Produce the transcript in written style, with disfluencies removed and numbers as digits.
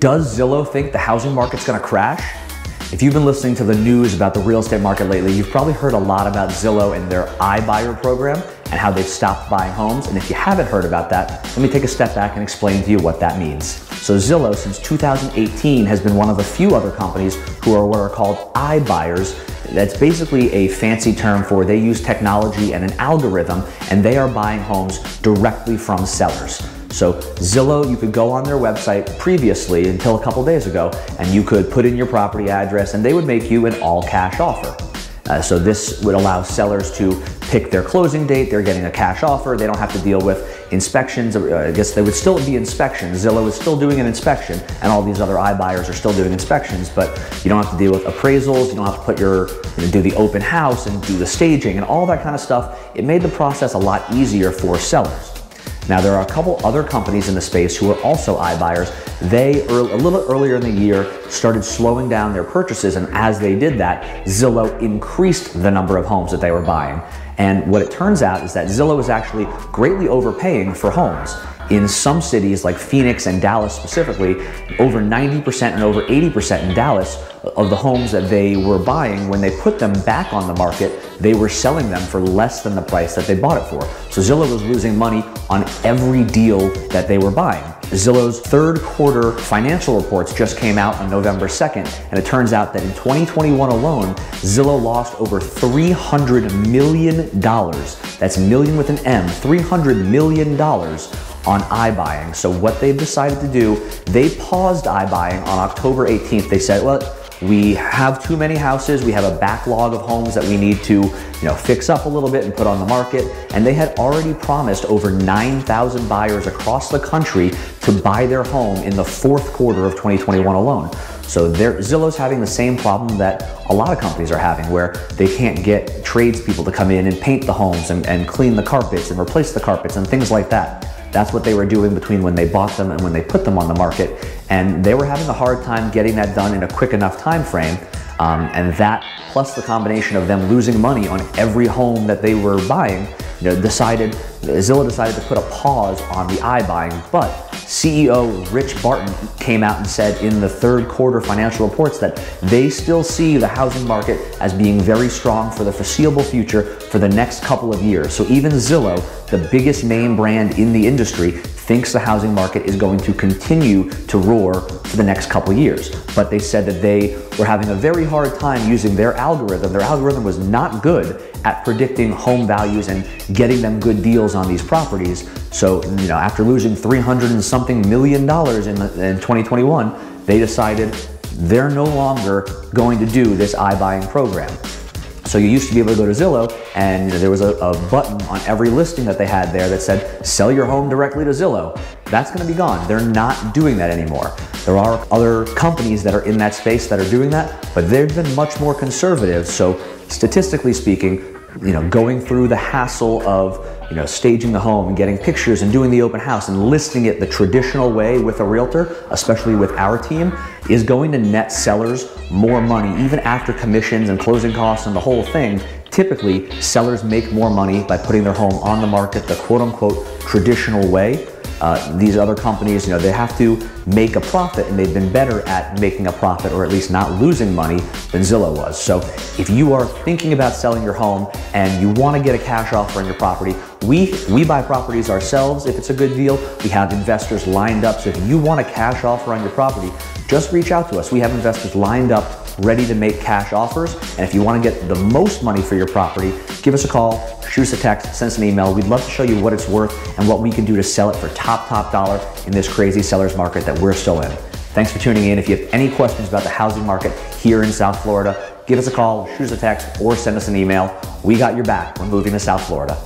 Does Zillow think the housing market's gonna crash? If you've been listening to the news about the real estate market lately, you've probably heard a lot about Zillow and their iBuyer program and how they've stopped buying homes. And if you haven't heard about that, let me take a step back and explain to you what that means. So Zillow, since 2018, has been one of a few other companies who are what are called iBuyers. That's basically a fancy term for they use technology and an algorithm, and they are buying homes directly from sellers. So Zillow, you could go on their website previously until a couple days ago, and you could put in your property address and they would make you an all cash offer. So this would allow sellers to pick their closing date, they're getting a cash offer, they don't have to deal with inspections. I guess there would still be inspections. Zillow is still doing an inspection and all these other iBuyers are still doing inspections, but you don't have to deal with appraisals, you don't have to put your, do the open house and do the staging and all that kind of stuff. It made the process a lot easier for sellers. Now, there are a couple other companies in the space who are also iBuyers. They, a little earlier in the year, started slowing down their purchases, and as they did that, Zillow increased the number of homes that they were buying. And what it turns out is that Zillow is actually greatly overpaying for homes. In some cities like Phoenix and Dallas specifically, over 90% and over 80% in Dallas of the homes that they were buying, when they put them back on the market, they were selling them for less than the price that they bought it for. So Zillow was losing money on every deal that they were buying. Zillow's third quarter financial reports just came out on November 2nd, and it turns out that in 2021 alone, Zillow lost over $300 million. That's million with an M, $300 million on iBuying. So what they've decided to do, they paused iBuying on October 18th. They said, well, we have too many houses, we have a backlog of homes that we need to fix up a little bit and put on the market. And they had already promised over 9,000 buyers across the country to buy their home in the fourth quarter of 2021 alone. So Zillow's having the same problem that a lot of companies are having, where they can't get tradespeople to come in and paint the homes and clean the carpets and replace the carpets and things like that. That's what they were doing between when they bought them and when they put them on the market. And they were having a hard time getting that done in a quick enough time frame. And that, plus the combination of them losing money on every home that they were buying, Zillow decided to put a pause on the iBuying. But CEO Rich Barton came out and said in the third quarter financial reports that they still see the housing market as being very strong for the foreseeable future for the next couple of years. So even Zillow, the biggest name brand in the industry, thinks the housing market is going to continue to roar for the next couple of years. But they said that they were having a very hard time using their algorithm. Their algorithm was not good at predicting home values and getting them good deals on these properties. So, after losing $300-something million in 2021, they decided they're no longer going to do this iBuying program. So you used to be able to go to Zillow, and there was a button on every listing that they had there that said, sell your home directly to Zillow. That's gonna be gone. They're not doing that anymore. There are other companies that are in that space that are doing that, but they've been much more conservative. So statistically speaking, going through the hassle of staging the home and getting pictures and doing the open house and listing it the traditional way with a realtor, especially with our team, is going to net sellers more money. Even after commissions and closing costs and the whole thing, typically sellers make more money by putting their home on the market the quote-unquote traditional way. These other companies, they have to make a profit, and they've been better at making a profit, or at least not losing money, than Zillow was. So if you are thinking about selling your home and you want to get a cash offer on your property, we buy properties ourselves if it's a good deal. We have investors lined up. So if you want a cash offer on your property, just reach out to us. We have investors lined up, ready to make cash offers. And if you want to get the most money for your property, give us a call, shoot us a text, send us an email. We'd love to show you what it's worth and what we can do to sell it for top dollar in this crazy seller's market that we're still in. Thanks for tuning in. If you have any questions about the housing market here in South Florida, give us a call, shoot us a text, or send us an email. We got your back. We're moving to South Florida.